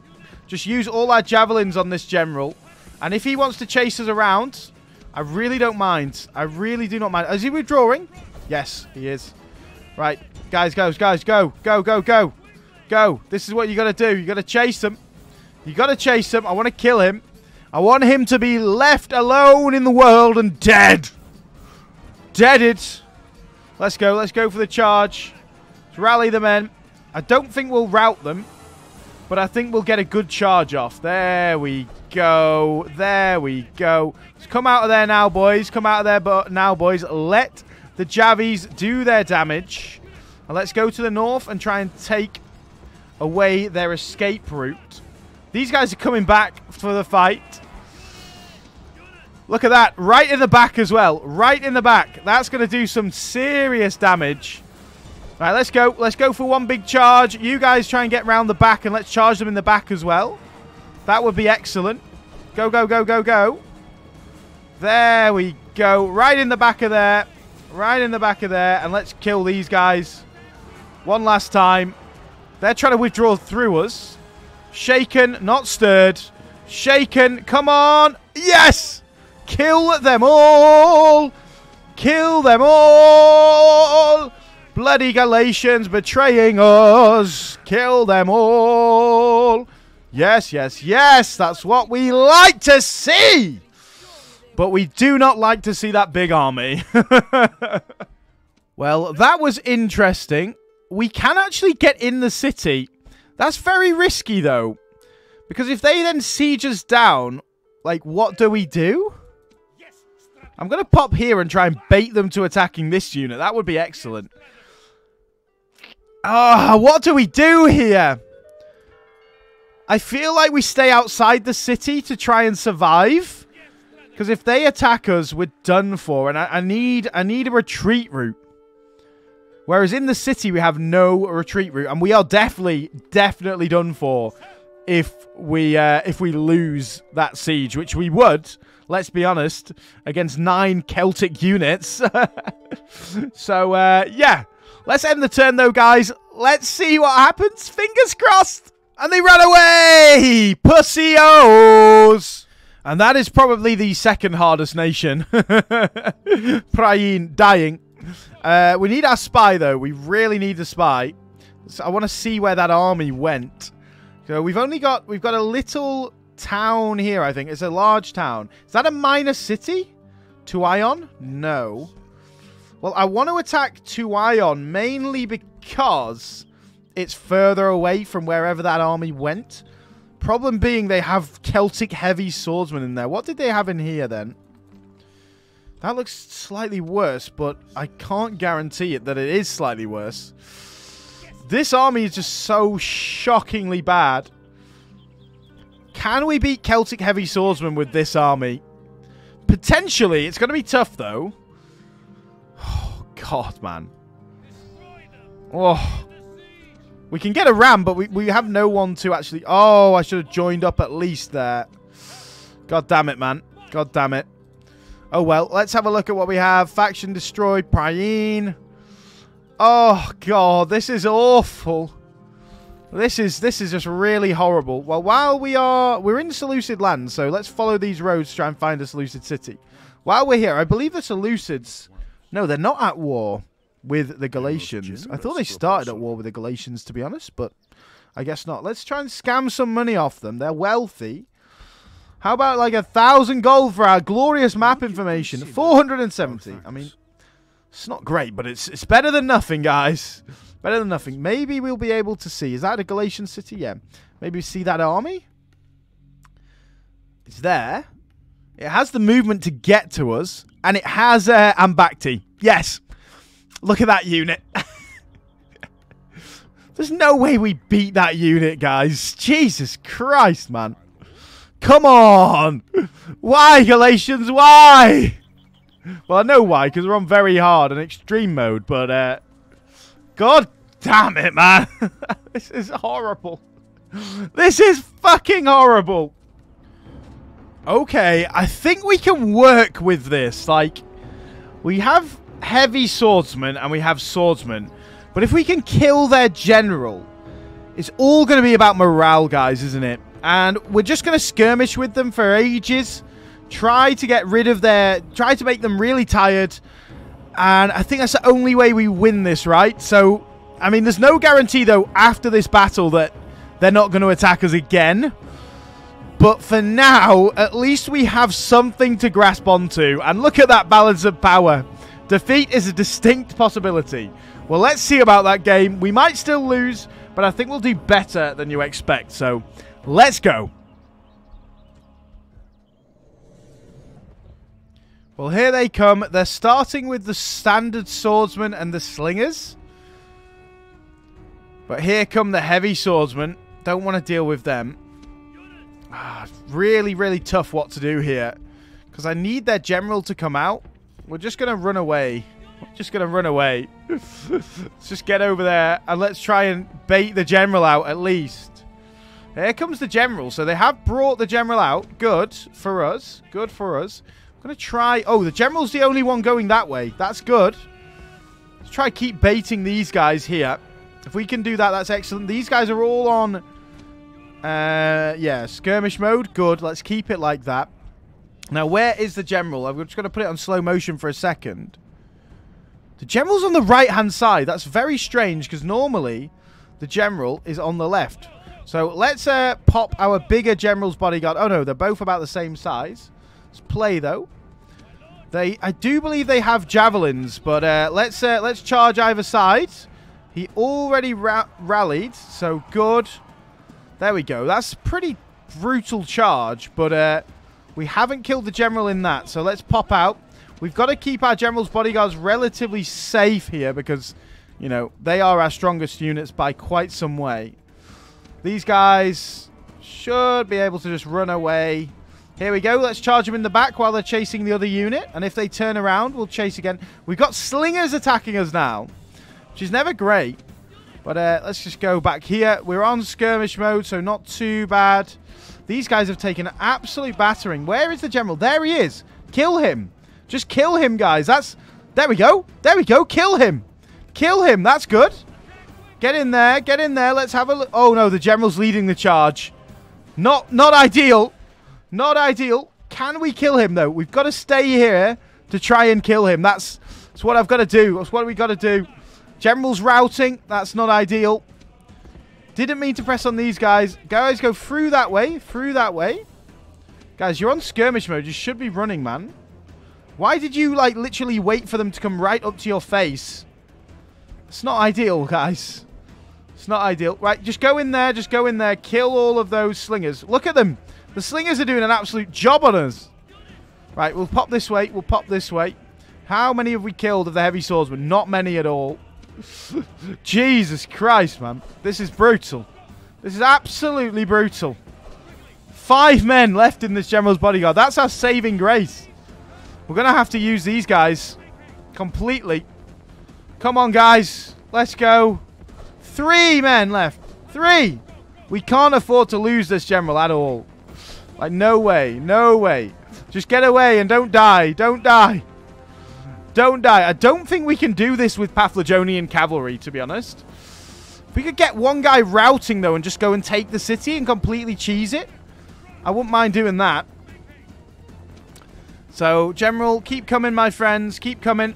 just use all our javelins on this general. And if he wants to chase us around, I really don't mind. I really do not mind. Is he withdrawing? Yes, he is. Right, guys, go. Go, go, go. Go. This is what you got to do. You got to chase him. You got to chase him. I want to kill him. I want him to be left alone in the world and dead. Deaded. Let's go. Let's go for the charge. Let's rally the men. I don't think we'll rout them, but I think we'll get a good charge off. There we go. There we go. Let's come out of there now, boys. Come out of there now, boys. Let the Javis do their damage. And let's go to the north and try and take away their escape route. These guys are coming back for the fight. Look at that. Right in the back as well. Right in the back. That's going to do some serious damage. All right, let's go. Let's go for one big charge. You guys try and get round the back and let's charge them in the back as well. That would be excellent. Go, go, go, go, go. There we go. Right in the back of there. Right in the back of there. And let's kill these guys one last time. They're trying to withdraw through us. Shaken, not stirred. Shaken, come on. Yes! Kill them all! Kill them all! Bloody Galatians betraying us! Kill them all! Yes, yes, yes! That's what we like to see! But we do not like to see that big army. Well, that was interesting. We can actually get in the city. That's very risky, though. Because if they then siege us down, like, what do we do? I'm going to pop here and try and bait them to attacking this unit. That would be excellent. Ah, what do we do here? I feel like we stay outside the city to try and survive. Because if they attack us, we're done for. And I need a retreat route. Whereas in the city, we have no retreat route. And we are definitely done for if we lose that siege. Which we would, let's be honest, against 9 Celtic units. So, yeah. Let's end the turn, though, guys. Let's see what happens. Fingers crossed. And they ran away. Pussios. And that is probably the second hardest nation. Priene dying. We need our spy, though. We really need the spy. So I want to see where that army went. So we've got a little town here, I think. It's a large town. Is that a minor city? Tuion? No. Well, I want to attack Tuion mainly because it's further away from wherever that army went. Problem being they have Celtic heavy swordsmen in there. What did they have in here, then? That looks slightly worse, but I can't guarantee it that it is slightly worse. This army is just so shockingly bad. Can we beat Celtic Heavy Swordsmen with this army? Potentially. It's going to be tough, though. Oh, God, man. Oh. We can get a ram, but we have no one to actually... Oh, I should have joined up at least there. God damn it, man. God damn it. Oh, well, let's have a look at what we have. Faction destroyed. Priene. Oh, God. This is awful. This is just really horrible. Well, while we're in Seleucid land, so let's follow these roads to try and find a Seleucid city. While we're here, I believe the Seleucids... No, they're not at war with the Galatians. I thought they started at war with the Galatians, to be honest, but I guess not. Let's try and scam some money off them. They're wealthy. How about like 1,000 gold for our glorious map information? 470. I mean, it's not great, but it's better than nothing, guys. Better than nothing. Maybe we'll be able to see. Is that a Galatian city? Yeah. Maybe we see that army. It's there. It has the movement to get to us. And it has Ambacti. Yes. Look at that unit. There's no way we beat that unit, guys. Jesus Christ, man. Come on! Why, Galatians? Why? Well, I know why, because we're on very hard and extreme mode, but... God damn it, man. This is horrible. This is fucking horrible. Okay, I think we can work with this. Like, we have heavy swordsmen and we have swordsmen. But if we can kill their general, it's all going to be about morale, guys, isn't it? And we're just going to skirmish with them for ages. Try to get rid of their... Try to make them really tired. And I think that's the only way we win this, right? So, I mean, there's no guarantee, though, after this battle that they're not going to attack us again. But for now, at least we have something to grasp onto. And look at that balance of power. Defeat is a distinct possibility. Well, let's see about that game. We might still lose, but I think we'll do better than you expect. So, let's go. Well, here they come. They're starting with the standard swordsmen and the slingers. But here come the heavy swordsmen. Don't want to deal with them. Ah, really, really tough what to do here. Because I need their general to come out. We're just going to run away. We're just going to run away. Let's just get over there and let's try and bait the general out at least. Here comes the general. So they have brought the general out. Good for us. Good for us. I'm going to try... Oh, the general's the only one going that way. That's good. Let's try keep baiting these guys here. If we can do that, that's excellent. These guys are all on... yeah, skirmish mode. Good. Let's keep it like that. Now, where is the general? I'm just going to put it on slow motion for a second. The general's on the right-hand side. That's very strange because normally the general is on the left. So let's pop our bigger general's bodyguard. Oh, no. They're both about the same size. Let's play, though. I do believe they have javelins, but let's charge either side. He already rallied, so good. There we go. That's a pretty brutal charge, but we haven't killed the general in that, so let's pop out. We've got to keep our general's bodyguards relatively safe here because, you know, they are our strongest units by quite some way. These guys should be able to just run away. Here we go. Let's charge them in the back while they're chasing the other unit. And if they turn around, we'll chase again. We've got slingers attacking us now, which is never great. But let's just go back here. We're on skirmish mode, so not too bad. These guys have taken an absolute battering. Where is the general? There he is. Kill him. Just kill him, guys. That's... There we go. There we go. Kill him. Kill him. That's good. Get in there. Get in there. Let's have a look. Oh, no. The general's leading the charge. Not ideal. Not ideal. Can we kill him, though? We've got to stay here to try and kill him. That's what I've got to do. That's what we got to do. General's routing. That's not ideal. Didn't mean to press on these guys. Guys, go through that way. Through that way. Guys, you're on skirmish mode. You should be running, man. Why did you, like, literally wait for them to come right up to your face? It's not ideal, guys. It's not ideal. Right, just go in there. Just go in there. Kill all of those slingers. Look at them. The slingers are doing an absolute job on us. Right, we'll pop this way. We'll pop this way. How many have we killed of the heavy swordsmen? Not many at all. Jesus Christ, man. This is brutal. This is absolutely brutal. 5 men left in this general's bodyguard. That's our saving grace. We're going to have to use these guys completely. Come on, guys. Let's go. 3 men left. 3. We can't afford to lose this general at all. Like, no way. No way. Just get away and don't die. Don't die. Don't die. I don't think we can do this with Paphlagonian Cavalry, to be honest. If we could get one guy routing, though, and just go and take the city and completely cheese it, I wouldn't mind doing that. So, general, keep coming, my friends. Keep coming.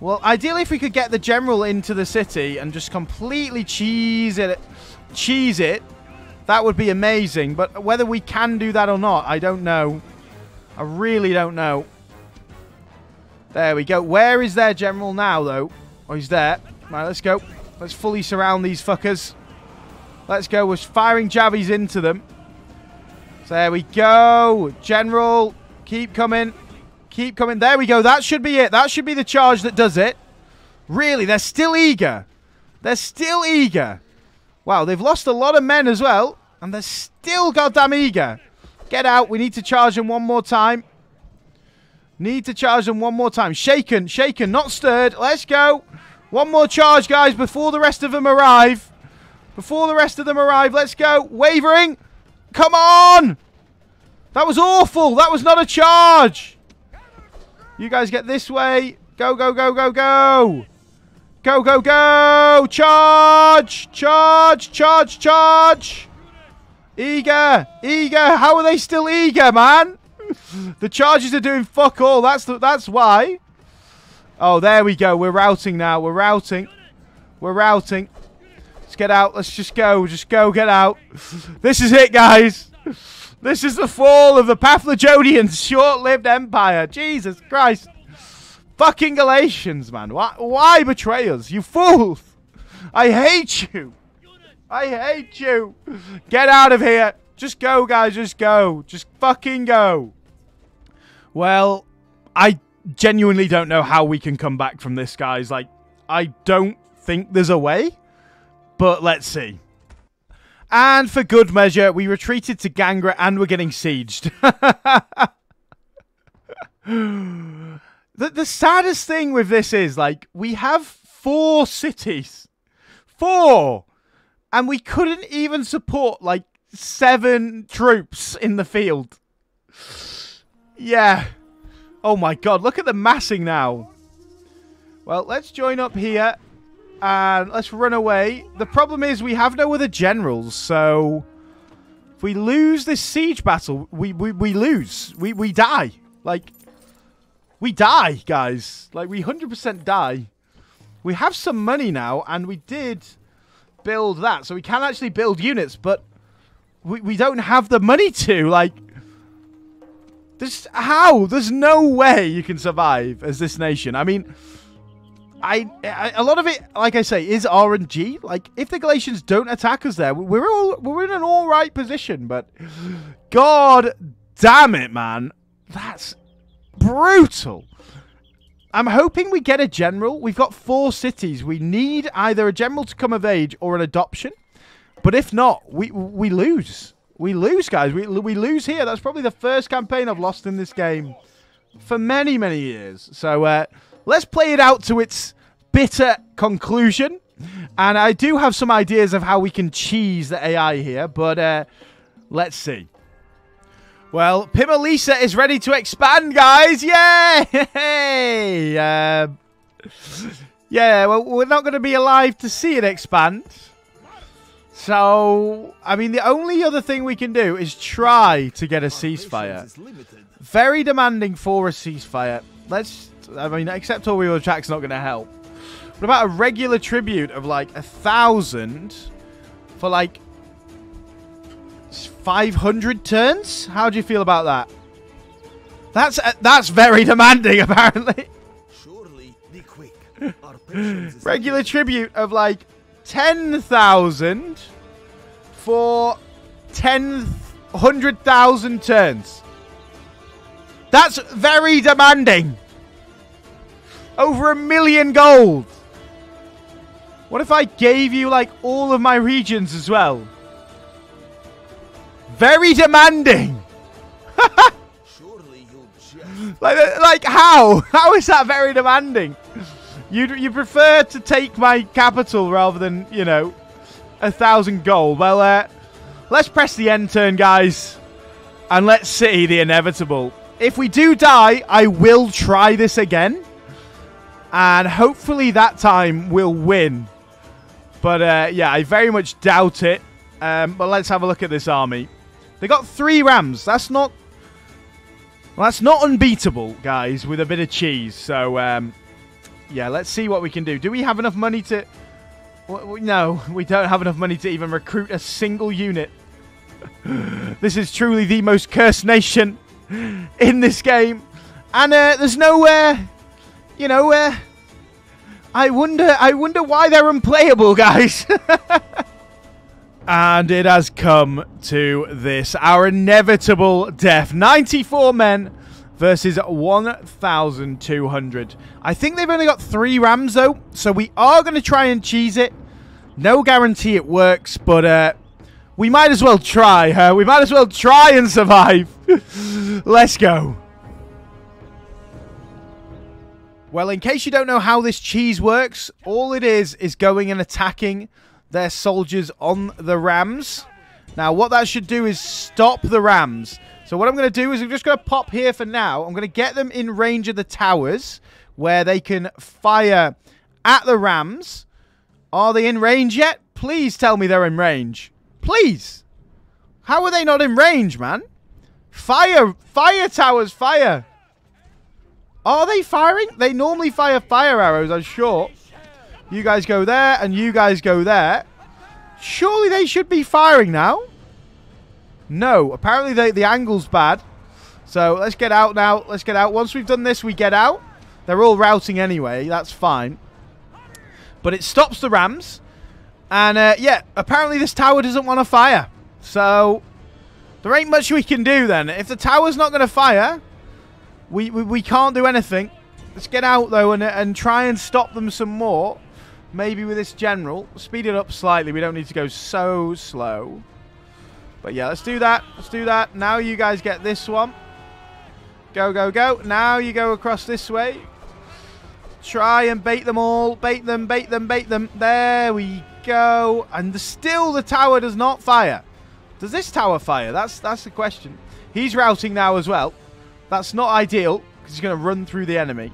Well, ideally, if we could get the general into the city and just completely cheese it, that would be amazing. But whether we can do that or not, I don't know. I really don't know. There we go. Where is their general now, though? Oh, he's there. Right, let's go. Let's fully surround these fuckers. Let's go. We're firing javies into them. So there we go. General, keep coming. Keep coming. There we go. That should be it. That should be the charge that does it. Really, they're still eager. They're still eager. Wow, they've lost a lot of men as well, and they're still goddamn eager. Get out. We need to charge them one more time. Need to charge them one more time. Shaken, shaken, not stirred. Let's go. One more charge, guys, before the rest of them arrive. Before the rest of them arrive, let's go. Wavering. Come on. That was awful. That was not a charge. You guys get this way. Go, go, go, go, go! Go, go, go! Charge! Charge! Charge! Charge! Eager! Eager! How are they still eager, man? The charges are doing fuck all. That's why. Oh, there we go. We're routing now. We're routing. We're routing. Let's get out. Let's just go. Just go. Get out. This is it, guys. This is the fall of the Paphlagonian's short-lived empire. Jesus Christ. Fucking Galatians, man. Why betray us? You fools. I hate you. I hate you. Get out of here. Just go, guys. Just go. Just fucking go. Well, I genuinely don't know how we can come back from this, guys. Like, I don't think there's a way. But let's see. And for good measure, we retreated to Gangra and we're getting sieged. The saddest thing with this is, like, we have 4 cities. 4! And we couldn't even support, like, 7 troops in the field. Yeah. Oh my god, look at the massing now. Well, let's join up here. And let's run away. The problem is we have no other generals, so if we lose this siege battle, we lose. We die. Like, we die, guys. Like, we 100% die. We have some money now, and we did build that. So we can actually build units, but we don't have the money to. Like, this, how? There's no way you can survive as this nation. I mean, a lot of it, like I say, is RNG. Like, if the Galatians don't attack us there, we're in an alright position, but god damn it, man. That's brutal. I'm hoping we get a general. We've got 4 cities. We need either a general to come of age or an adoption. But if not, we lose. We lose, guys. We lose here. That's probably the first campaign I've lost in this game for many, many years. So, let's play it out to its bitter conclusion. And I do have some ideas of how we can cheese the AI here, but let's see. Well, Pimolisa is ready to expand, guys. Yay! Yeah, well, we're not going to be alive to see it expand. So, I mean, the only other thing we can do is try to get a ceasefire. Very demanding for a ceasefire. Let's... I mean, except all wheel attack's not going to help. What about a regular tribute of, like, 1,000 for, like, 500 turns? How do you feel about that? That's very demanding, apparently. Surely, be quick. Our patience is regular tribute of, like, 10,000 for 100,000 turns. That's very demanding. Over 1 million gold. What if I gave you, like, all of my regions as well? Very demanding. Surely you'll just... like how? How is that very demanding? You prefer to take my capital rather than, you know, 1,000 gold. Well, let's press the end turn, guys. And let's see the inevitable. If we do die, I will try this again. And hopefully that time we'll win. But, yeah, I very much doubt it. But let's have a look at this army. They got 3 rams. That's not... Well, that's not unbeatable, guys, with a bit of cheese. So, yeah, let's see what we can do. Do we have enough money to... Well, no, we don't have enough money to even recruit a single unit. This is truly the most cursed nation in this game. And there's nowhere... You know, I wonder why they're unplayable, guys. And it has come to this. Our inevitable death. 94 men versus 1,200. I think they've only got 3 rams, though. So we are going to try and cheese it. No guarantee it works, but we might as well try. We might as well try and survive. Let's go. Well, in case you don't know how this cheese works, all it is going and attacking their soldiers on the rams. Now, what that should do is stop the rams. So what I'm going to do is I'm just going to pop here for now. I'm going to get them in range of the towers, where they can fire at the rams. Are they in range yet? Please tell me they're in range. Please. How are they not in range, man? Fire. Fire towers, fire. Are they firing? They normally fire fire arrows, I'm sure. You guys go there, and you guys go there. Surely they should be firing now. No, apparently the angle's bad. So let's get out now. Let's get out. Once we've done this, we get out. They're all routing anyway. That's fine. But it stops the rams. And yeah, apparently this tower doesn't want to fire. So there ain't much we can do then. If the tower's not going to fire, we can't do anything. Let's get out though and try and stop them some more. Maybe with this general. Speed it up slightly. We don't need to go so slow. But yeah, let's do that. Let's do that. Now you guys get this one. Go, go, go. Now you go across this way. Try and bait them all. Bait them, bait them, bait them. There we go. And still the tower does not fire. Does this tower fire? That's the question. He's routing now as well. That's not ideal because he's going to run through the enemy.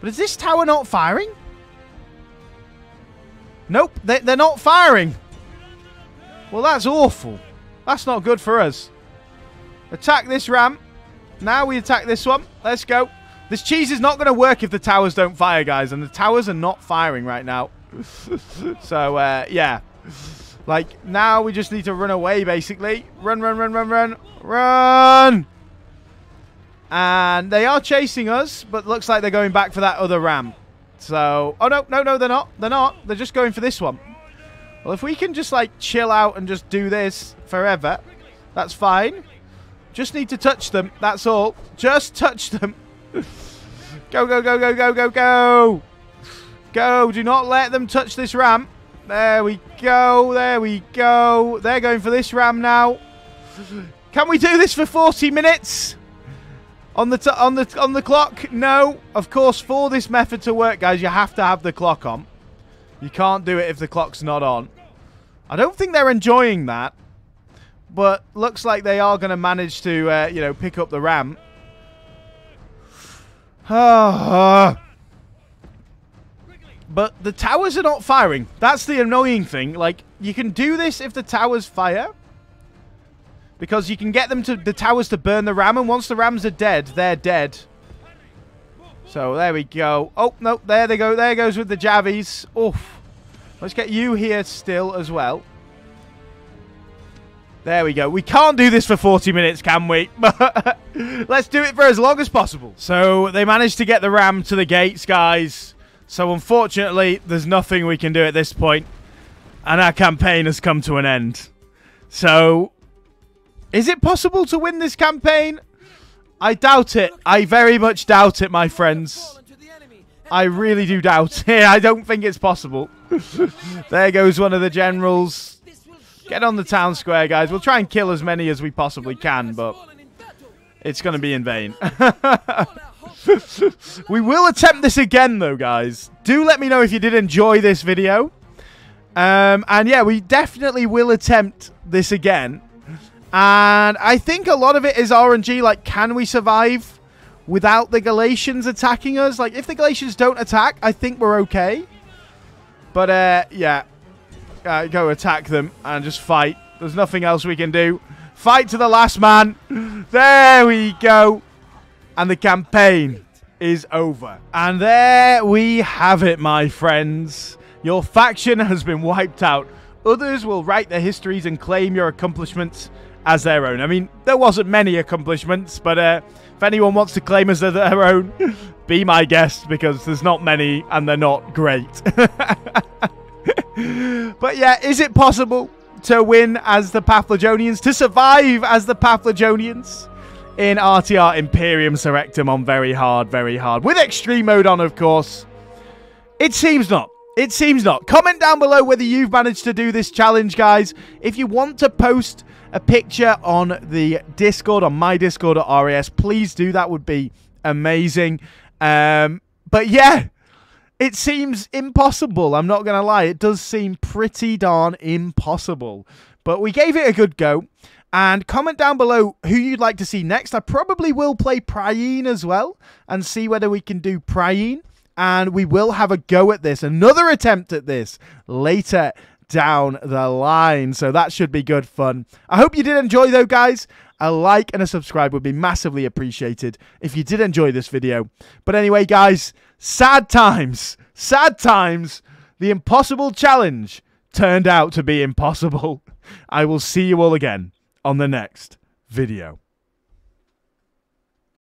But is this tower not firing? Nope, they're not firing. Well, that's awful. That's not good for us. Attack this ram. Now we attack this one. Let's go. This cheese is not going to work if the towers don't fire, guys. And the towers are not firing right now. So, yeah. Like, now we just need to run away, basically. Run, run, run, run, run. Run! And they are chasing us, but looks like they're going back for that other ram. So, oh, no, no, no, they're not. They're not. They're just going for this one. Well, if we can just, like, chill out and just do this forever, that's fine. Just need to touch them. That's all. Just touch them. Go, go, go, go, go, go, go. Go. Do not let them touch this ram. There we go. There we go. They're going for this ram now. Can we do this for 40 minutes? On the clock? No. Of course, for this method to work, guys, you have to have the clock on. You can't do it if the clock's not on. I don't think they're enjoying that. But looks like they are going to manage to, you know, pick up the ram. But the towers are not firing. That's the annoying thing. Like, you can do this if the towers fire. Because you can get them to the towers to burn the ram. And once the rams are dead, they're dead. So, there we go. Oh, no. There they go. There goes with the Javis. Oof. Let's get you here still as well. There we go. We can't do this for 40 minutes, can we? Let's do it for as long as possible. So, they managed to get the ram to the gates, guys. So, unfortunately, there's nothing we can do at this point. And our campaign has come to an end. So, is it possible to win this campaign? I doubt it. I very much doubt it, my friends. I really do doubt it. I don't think it's possible. There goes one of the generals. Get on the town square, guys. We'll try and kill as many as we possibly can, but it's going to be in vain. We will attempt this again, though, guys. Do let me know if you did enjoy this video. And yeah, we definitely will attempt this again. And I think a lot of it is RNG. Like, can we survive without the Galatians attacking us? Like, if the Galatians don't attack, I think we're okay. But, yeah. Go attack them and just fight. There's nothing else we can do. Fight to the last man. There we go. And the campaign is over. And there we have it, my friends. Your faction has been wiped out. Others will write their histories and claim your accomplishments as their own. I mean, there wasn't many accomplishments, but if anyone wants to claim as their own, be my guest, because there's not many and they're not great. But yeah, is it possible to win as the Paphlagonians, to survive as the Paphlagonians in RTR Imperium Surrectum on very hard, with extreme mode on, of course? It seems not. It seems not. Comment down below whether you've managed to do this challenge, guys. If you want to post a picture on the Discord, on my Discord at RIS, please do. That would be amazing. But yeah, it seems impossible. I'm not going to lie. It does seem pretty darn impossible. But we gave it a good go. And comment down below who you'd like to see next. I probably will play Priene as well and see whether we can do Priene. And we will have a go at this, another attempt at this, later down the line. So that should be good fun. I hope you did enjoy though, guys. A like and a subscribe would be massively appreciated if you did enjoy this video. But anyway, guys, sad times. Sad times. The impossible challenge turned out to be impossible. I will see you all again on the next video.